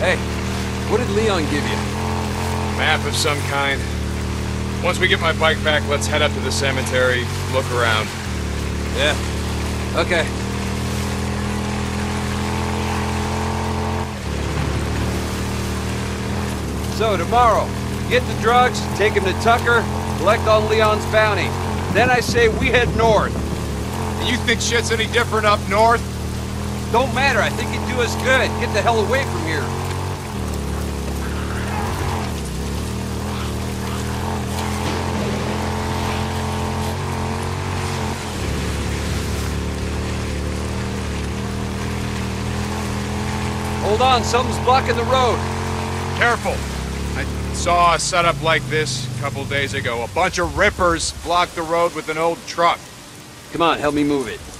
Hey, what did Leon give you? A map of some kind. Once we get my bike back, let's head up to the cemetery, look around. Yeah. Okay. So tomorrow, get the drugs, take him to Tucker, collect on Leon's bounty. Then I say we head north. And you think shit's any different up north? Don't matter, I think it'd do us good. Get the hell away from here. Hold on, something's blocking the road. Careful. I saw a setup like this a couple days ago. A bunch of rippers blocked the road with an old truck. Come on, help me move it.